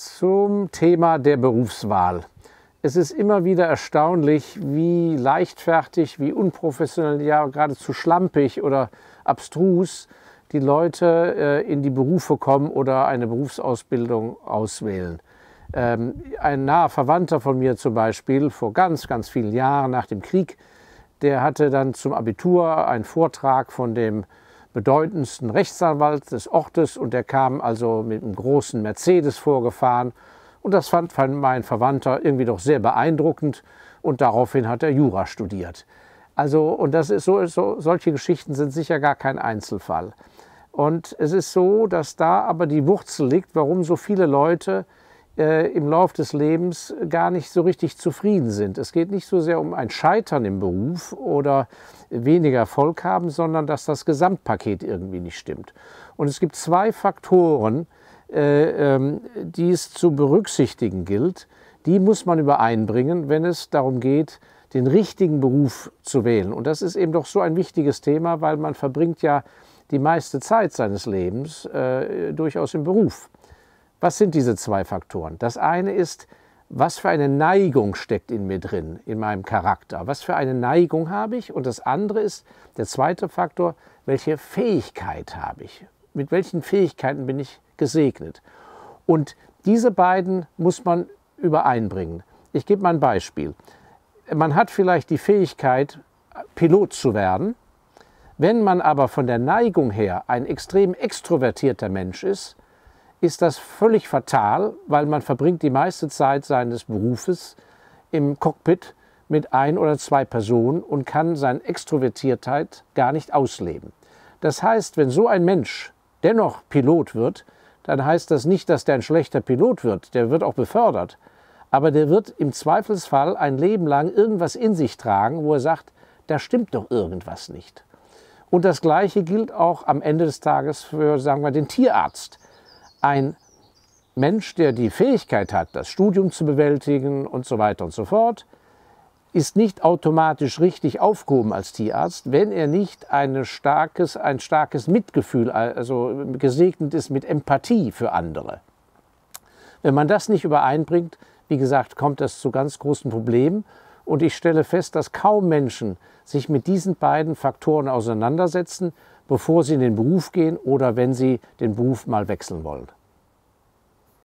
Zum Thema der Berufswahl. Es ist immer wieder erstaunlich, wie leichtfertig, wie unprofessionell, ja geradezu schlampig oder abstrus die Leute in die Berufe kommen oder eine Berufsausbildung auswählen. Ein naher Verwandter von mir zum Beispiel, vor ganz, ganz vielen Jahren nach dem Krieg, der hatte dann zum Abitur einen Vortrag von dem bedeutendsten Rechtsanwalt des Ortes und der kam also mit einem großen Mercedes vorgefahren. Und das fand mein Verwandter irgendwie doch sehr beeindruckend und daraufhin hat er Jura studiert. Also, und das ist solche Geschichten sind sicher gar kein Einzelfall. Und es ist so, dass da aber die Wurzel liegt, warum so viele Leute im Lauf des Lebens gar nicht so richtig zufrieden sind. Es geht nicht so sehr um ein Scheitern im Beruf oder weniger Erfolg haben, sondern dass das Gesamtpaket irgendwie nicht stimmt. Und es gibt zwei Faktoren, die es zu berücksichtigen gilt. Die muss man übereinbringen, wenn es darum geht, den richtigen Beruf zu wählen. Und das ist eben doch so ein wichtiges Thema, weil man verbringt ja die meiste Zeit seines Lebens durchaus im Beruf. Was sind diese zwei Faktoren? Das eine ist, was für eine Neigung steckt in mir drin, in meinem Charakter? Was für eine Neigung habe ich? Und das andere ist, der zweite Faktor, welche Fähigkeit habe ich? Mit welchen Fähigkeiten bin ich gesegnet? Und diese beiden muss man übereinbringen. Ich gebe mal ein Beispiel. Man hat vielleicht die Fähigkeit, Pilot zu werden. Wenn man aber von der Neigung her ein extrem extrovertierter Mensch ist, ist das völlig fatal, weil man verbringt die meiste Zeit seines Berufes im Cockpit mit ein oder zwei Personen und kann seine Extrovertiertheit gar nicht ausleben. Das heißt, wenn so ein Mensch dennoch Pilot wird, dann heißt das nicht, dass der ein schlechter Pilot wird, der wird auch befördert, aber der wird im Zweifelsfall ein Leben lang irgendwas in sich tragen, wo er sagt, da stimmt doch irgendwas nicht. Und das Gleiche gilt auch am Ende des Tages für, sagen wir, den Tierarzt. Ein Mensch, der die Fähigkeit hat, das Studium zu bewältigen und so weiter und so fort, ist nicht automatisch richtig aufgehoben als Tierarzt, wenn er nicht ein starkes Mitgefühl, also gesegnet ist mit Empathie für andere. Wenn man das nicht übereinbringt, wie gesagt, kommt das zu ganz großen Problemen. Und ich stelle fest, dass kaum Menschen sich mit diesen beiden Faktoren auseinandersetzen, bevor sie in den Beruf gehen oder wenn sie den Beruf mal wechseln wollen.